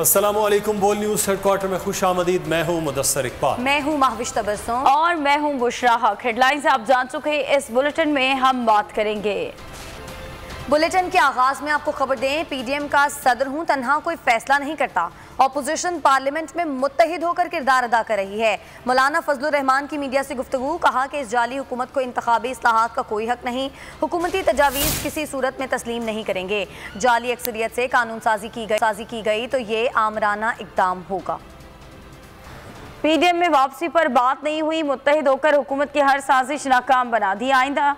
अस्सलामुअलैकुम, बोल news headquarter में खुश आमदीद। मैं हूँ मुदस्सर इकबाल, मैं हूँ महविश तबस्सुम और मैं हूँ बुशरा हक। हेडलाइंस आप जान चुके हैं, इस बुलेटिन में हम बात करेंगे। बुलेटिन के आगाज में आपको खबर दें, पीडीएम का सदर हूँ तन्हा कोई फैसला नहीं करता, अपोजिशन पार्लियामेंट में मुत्तहिद होकर किरदार अदा कर रही है। मौलाना फजलुरहमान की मीडिया से गुफ्तगू, कहा कि इस जाली हुकूमत को इंतखाबी इस्लाहात का कोई हक नहीं, हुकूमती तजावीज़ किसी सूरत में तस्लीम नहीं करेंगे। जाली अक्सरियत से कानून साजी की गई तो ये आमराना इकदाम होगा। पीडीएम में वापसी पर बात नहीं हुई, मुत्तहिद होकर हुकूमत की हर साजिश नाकाम बना दी, आइंदा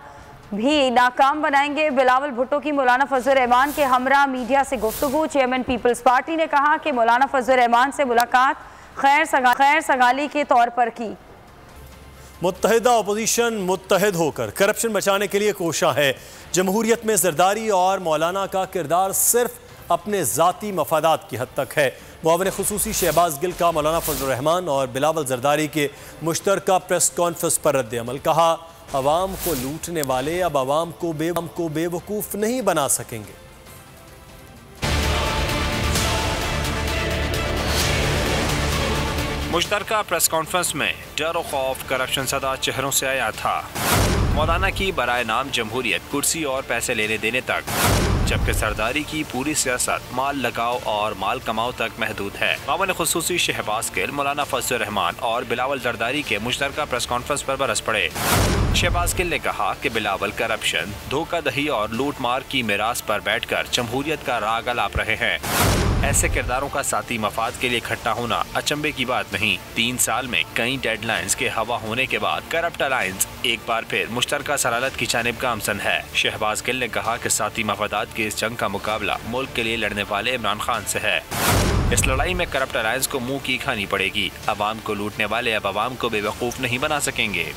भी नाकाम बनाएंगे। बिलावल भुट्टो की मौलाना फजलुरहमान के हमरा मीडिया से गुफ्तगू, चेयरमैन पीपल्स पार्टी ने कहा कि मौलाना फजलुरहमान से मुलाकात खैर सगाली के तौर पर की। मुत्तहिदा अपोजिशन मुत्तहिद होकर करप्शन बचाने के लिए कोशा है। जमहूरियत में जरदारी और मौलाना का किरदार सिर्फ अपने ज़ाती मफादात की हद तक है। मुआवन खुसूसी शहबाज गिल का मौलाना फजलुरहमान और बिलावल जरदारी के मुश्तरका प्रेस कॉन्फ्रेंस पर रद्दअमल, कहा अवाम को लूटने वाले अब अवाम को बेवकूफ नहीं बना सकेंगे। मुश्तरका प्रेस कॉन्फ्रेंस में डर और खौफ करप्शन सदा चेहरों से आया था। मौलाना की बराए नाम जमहूरियत, कुर्सी और पैसे लेने देने तक, जबकि सरदारी की पूरी सियासत माल लगाओ और माल कमाओ तक महदूद है। मामले खुसूसी शहबाज गिल, मौलाना फजलुरहमान और बिलावल जरदारी के मुश्तरका प्रेस कॉन्फ्रेंस पर बरस पड़े। शहबाज गिल ने कहा कि बिलावल करप्शन, धोखाधही और लूट मार की मिरास पर बैठकर जमहूरियत का राग अलाप रहे हैं। ऐसे किरदारों का साथी मफाद के लिए इकट्ठा होना अचंभे की बात नहीं। 3 साल में कई डेडलाइंस के हवा होने के बाद करप्ट अलायंस एक बार फिर मुश्तरका सलालत की जानिब गामज़न है। शहबाज गिल ने कहा कि साथी मफादात के इस जंग का मुकाबला मुल्क के लिए लड़ने वाले इमरान खान से है। इस लड़ाई में करप्ट अलायंस को मुँह की खानी पड़ेगी। अवाम को लूटने वाले अब अवाम को बेवकूफ़ नहीं बना सकेंगे।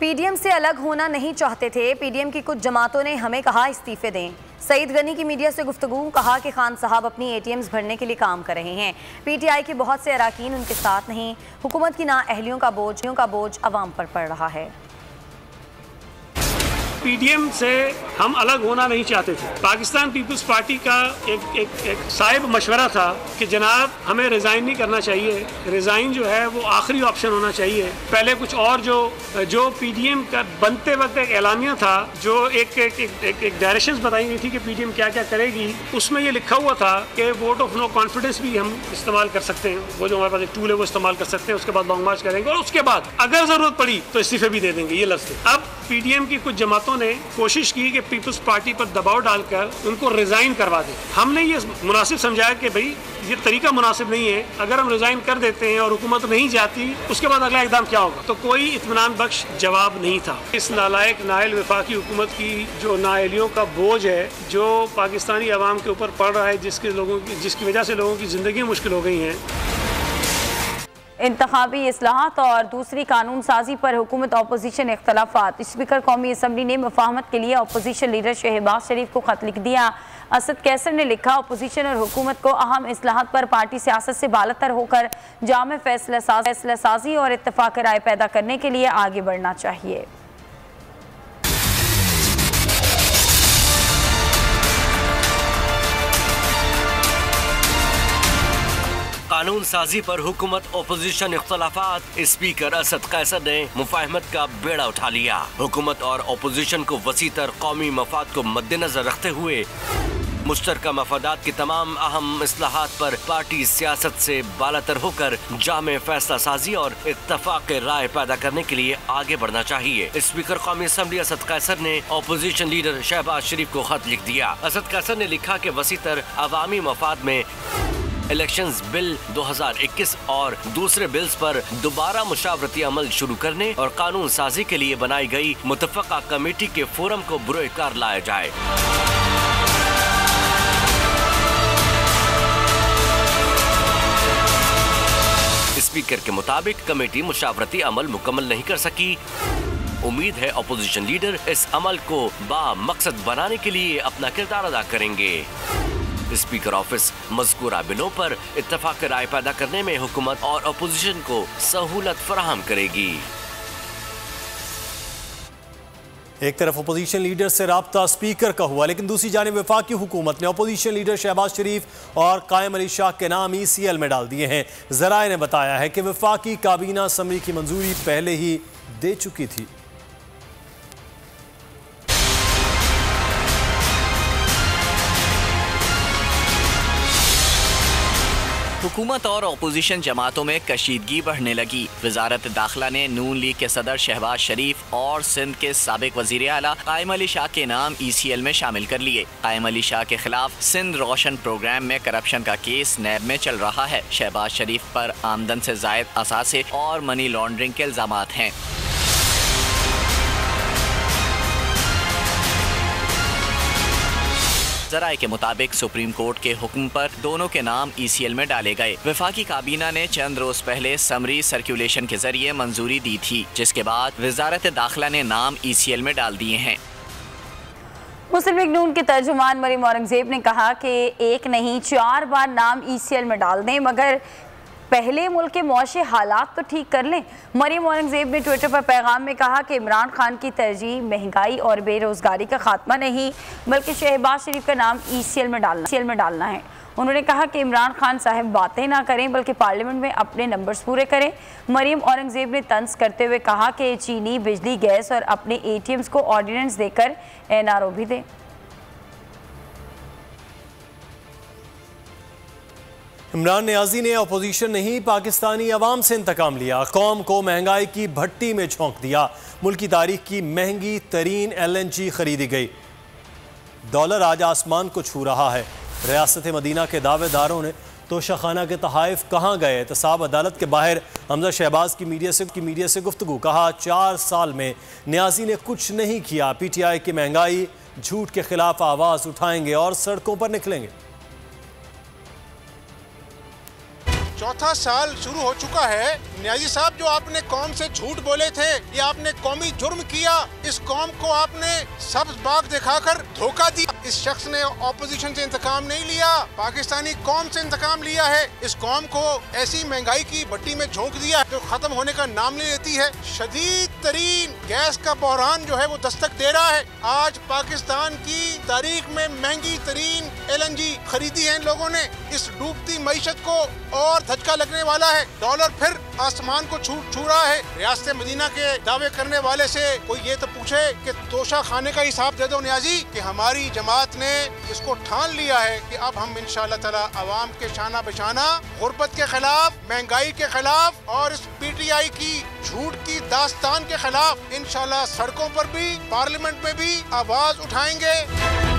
पीडीएम से अलग होना नहीं चाहते थे, पीडीएम की कुछ जमातों ने हमें कहा इस्तीफे दें। सईद गनी की मीडिया से गुफ्तगू, कहा कि खान साहब अपनी एटीएम्स भरने के लिए काम कर रहे हैं, पीटीआई के बहुत से अराकीन उनके साथ नहीं, हुकूमत की नाअहलियों का बोझ अवाम पर पड़ रहा है। पीडीएम से हम अलग होना नहीं चाहते थे। पाकिस्तान पीपल्स पार्टी का एक साहिब मशवरा था कि जनाब हमें रिज़ाइन नहीं करना चाहिए, रिज़ाइन जो है वो आखिरी ऑप्शन होना चाहिए, पहले कुछ और। जो पीडीएम का बनते वक्त एक एलानिया था, जो एक डायरेक्शंस बताई गई थी कि पीडीएम क्या क्या करेगी, उसमें ये लिखा हुआ था कि वोट ऑफ नो कॉन्फिडेंस भी हम इस्तेमाल कर सकते हैं। वो जो हमारे पास एक टूल है वो इस्तेमाल कर सकते हैं, उसके बाद लॉन्ग मार्च करेंगे और उसके बाद अगर ज़रूरत पड़ी तो इस्तीफे भी दे देंगे, ये लफ्ज़ थे। अब पीडीएम की कुछ जमातों ने कोशिश की कि पीपल्स पार्टी पर दबाव डालकर उनको रिजाइन करवा दे। हमने ये मुनासिब समझाया कि भाई ये तरीका मुनासिब नहीं है, अगर हम रिजाइन कर देते हैं और हुकूमत नहीं जाती उसके बाद अगला इकदाम क्या होगा, तो कोई इत्मीनान बख्श जवाब नहीं था। इस नालायक नाइल वफाकी हुकूमत की जो नाइलियों का बोझ है जो पाकिस्तानी आवाम के ऊपर पड़ रहा है, जिसकी वजह से लोगों की जिंदगी मुश्किल हो गई हैं। इंतखाबी इस्लाहात और दूसरी कानून साजी पर हुकूमत अपोजिशन इख्तलाफात। स्पीकर कौमी असम्बली ने मुफाहमत के लिए अपोजिशन लीडर शहबाज शरीफ को खत लिख दिया। असद कैसर ने लिखा, अपोजिशन और हुकूमत को अहम इस्लाहात पर पार्टी सियासत से बालतर होकर जामे फैसला साजी और इत्तफाक राय पैदा करने के लिए आगे बढ़ना चाहिए। कानून साजी पर हुकूमत अपोजिशन इख्तलाफात। स्पीकर असद कैसर ने मुफाहमत का बेड़ा उठा लिया। हुकूमत और अपोजिशन को वसी तर कौमी मफाद को मद्देनजर रखते हुए मुश्तरका मफादात की तमाम अहम इस्लाहात पर पार्टी सियासत से बालतर होकर जामे फैसला साजी और इत्तफाक राय पैदा करने के लिए आगे बढ़ना चाहिए। स्पीकर कौमी असम्बली असद कैसर ने अपोजिशन लीडर शहबाज शरीफ को खत लिख दिया। असद कैसर ने लिखा की वसी तर अवामी मफाद में इलेक्शंस बिल 2021 और दूसरे बिल्स पर दोबारा मुशावरती अमल शुरू करने और कानून साजी के लिए बनाई गई मुतफ़क़ा कमेटी के फोरम को बुरोकार लाया जाए। स्पीकर के मुताबिक कमेटी मुशावरती अमल मुकम्मल नहीं कर सकी। उम्मीद है अपोजिशन लीडर इस अमल को बामकसद बनाने के लिए अपना किरदार अदा करेंगे। स्पीकर ऑफिस मज़कूरा बिलों पर इत्तफाक राय पैदा करने में हुकूमत और अपोजिशन को सहूलत फराहम करेगी। एक तरफ अपोजिशन लीडर से राब्ता स्पीकर का हुआ, लेकिन दूसरी जानिब वफाकी हुकूमत ने अपोजिशन लीडर शहबाज शरीफ और कायम अली शाह के नाम ईसीएल में डाल दिए हैं। जराए ने बताया है कि वफाकी काबीना असम्बली की मंजूरी पहले ही दे चुकी थी। हुकूमत और अपोजिशन जमातों में कशीदगी बढ़ने लगी। वजारत दाखिला ने नून लीग के सदर शहबाज शरीफ और सिंध के साबिक वजीर आला कायम अली शाह के नाम ईसीएल में शामिल कर लिए। कायम अली शाह के खिलाफ सिंध रोशन प्रोग्राम में करप्शन का केस नैब में चल रहा है। शहबाज शरीफ पर आमदन से जायद असासे और मनी लॉन्ड्रिंग के इल्जाम हैं। जराए के मुताबिक सुप्रीम कोर्ट के हुक्म पर दोनों के नाम ईसीएल में डाले गए। वफाकी काबीना ने चंद रोज पहले समरी सर्कुलेशन के जरिए मंजूरी दी थी, जिसके बाद वजारत दाखिला ने नाम ईसीएल में डाल दिए हैं। मुस्लिम लीग नून के तर्जुमान मरीम औरंगजेब ने कहा कि एक नहीं 4 बार नाम ईसीएल में डाल दें, मगर पहले मुल्क के मौशी हालात तो ठीक कर लें। मरीम औरंगजेब ने ट्विटर पर पैगाम में कहा कि इमरान खान की तरजीह महंगाई और बेरोजगारी का खात्मा नहीं, बल्कि शहबाज शरीफ का नाम ईसीएल में डालना है। उन्होंने कहा कि इमरान खान साहब बातें ना करें, बल्कि पार्लियामेंट में अपने नंबर्स पूरे करें। मरीम औरंगजेब ने तंज करते हुए कहा कि चीनी, बिजली, गैस और अपने ATMs को ऑर्डीनेंस देकर एनआरओ भी दें। इमरान नियाजी ने अपोजिशन नहीं पाकिस्तानी अवाम से इंतकाम लिया, कौम को महंगाई की भट्टी में झोंक दिया। मुल्क की तारीख की महंगी तरीन LNG खरीदी गई। डॉलर आज आसमान को छू रहा है। रियासत मदीना के दावेदारों ने तोशाखाना के तहाइफ कहाँ गए? एहतसाब अदालत के बाहर हमजा शहबाज की मीडिया से गुफ्तगू। कहा 4 साल में नियाजी ने कुछ नहीं किया। PTI की महंगाई झूठ के खिलाफ आवाज़ उठाएंगे और सड़कों पर निकलेंगे। 4था साल शुरू हो चुका है। न्याजी साहब, जो आपने कौम से झूठ बोले थे, ये आपने कौमी जुर्म किया। इस कौम को आपने सब्ज बाग दिखाकर धोखा दिया। इस शख्स ने ऑपोजिशन से इंतकाम नहीं लिया, पाकिस्तानी कौम से इंतकाम लिया है। इस कौम को ऐसी महंगाई की भट्टी में झोंक दिया जो खत्म होने का नाम नहीं लेती है। शदीद तरीन गैस का बहरान जो है वो दस्तक दे रहा है। आज पाकिस्तान की तारीख में महंगी तरीन LNG खरीदी है इन लोगों ने। इस डूबती मईशत को और धचका लगने वाला है। डॉलर फिर आसमान को छू रहा है। रियासत मदीना के दावे करने वाले से कोई ये तो पूछे कि तोशा खाने का हिसाब दे दो न्याजी, कि हमारी जमात ने इसको ठान लिया है कि अब हम इंशाअल्लाह ताला आवाम के शाना बिशाना गुर्बत के खिलाफ, महंगाई के खिलाफ और इस PTI की झूठ की दास्तान के खिलाफ इंशाअल्लाह सड़कों पर भी, पार्लियामेंट में भी आवाज उठाएंगे।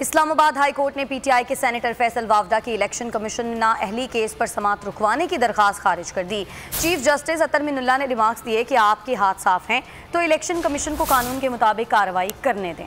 इस्लामाबाद हाई कोर्ट ने PTI के सेनेटर फैसल वावदा की इलेक्शन कमीशन ने नाअहली केस पर समात रुकवाने की दरख्वास्त खारिज कर दी। चीफ जस्टिस अतर मिनला ने रिमार्क्स दिए कि आपके हाथ साफ हैं तो इलेक्शन कमीशन को कानून के मुताबिक कार्रवाई करने दें।